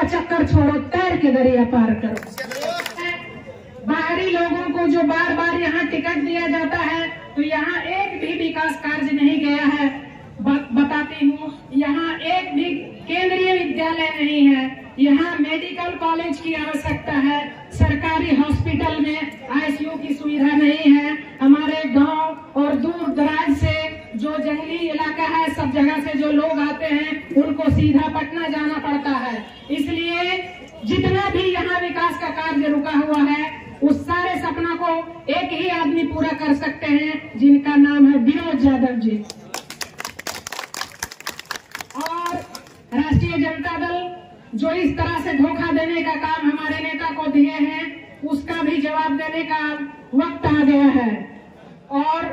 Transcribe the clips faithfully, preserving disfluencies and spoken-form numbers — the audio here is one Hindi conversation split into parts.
का चक्कर छोड़ो, तैर के दरिया पार करो। बाहरी लोगों को जो बार बार यहाँ टिकट दिया जाता है तो यहाँ एक भी विकास कार्य नहीं गया है। बताती हूँ, यहाँ एक भी केंद्रीय विद्यालय नहीं है, यहाँ मेडिकल कॉलेज की आवश्यकता है, सरकारी हॉस्पिटल में आई सी यू की सुविधा नहीं है। हमारे गांव और दूर दराज से जो जंगली इलाका है, सब जगह से जो लोग आते हैं उनको सीधा पटना जाना पड़ता है। इसलिए जितना भी यहाँ विकास का कार्य रुका हुआ है उस सारे सपना को एक ही आदमी पूरा कर सकते हैं, जिनका नाम है विनोद यादव जी। और राष्ट्रीय जनता दल जो इस तरह से धोखा देने का काम हमारे नेता को दिए हैं, उसका भी जवाब देने का वक्त आ गया है। और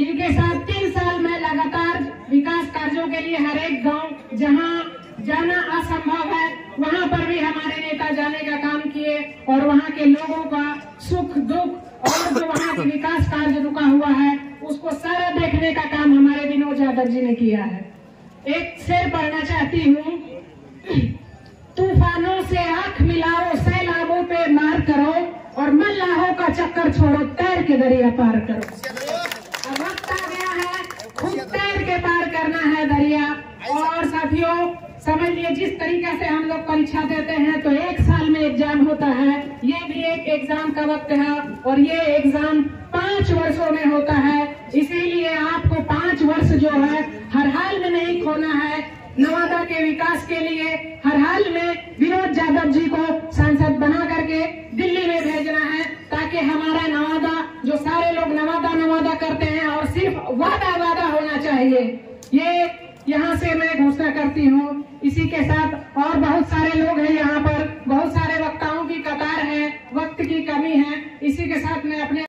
इनके साथ तीन साल में लगातार विकास कार्यों के लिए हर एक गाँव जहाँ जाना असंभव है, वहाँ पर भी हमारे नेता जाने का काम किए और वहाँ के लोगों का सुख दुख और जो वहाँ के विकास कार्य रुका हुआ है उसको सारा देखने का काम हमारे विनोद यादव जी ने किया है। एक शेर पढ़ना चाहती हूँ, तूफानों से आंख मिलाओ, सैलाबों पे मार करो और मल्लाहों का चक्कर छोड़ो, तैर के दरिया पार करो। अब वक्त आ गया है खुद तैर के पार करना है दरिया। और साथियों समझिए, जिस तरीके से हम लोग परीक्षा देते हैं तो एक साल में एग्जाम होता है, ये भी एक एग्जाम का वक्त है और ये एग्जाम पाँच वर्षों में होता है। इसीलिए आपको पाँच वर्ष जो है हर हाल में नहीं खोना है। नवादा के विकास के लिए हर हाल में विनोद यादव जी को सांसद बना करके दिल्ली में भेजना है, ताकि हमारा नवादा जो सारे लोग नवादा नवादा करते हैं और सिर्फ वादा वादा होना चाहिए। ये यहाँ से मैं घोषणा करती हूँ। इसी के साथ और बहुत सारे लोग हैं यहाँ पर, बहुत सारे वक्ताओं की कतार है, वक्त की कमी है। इसी के साथ मैं अपने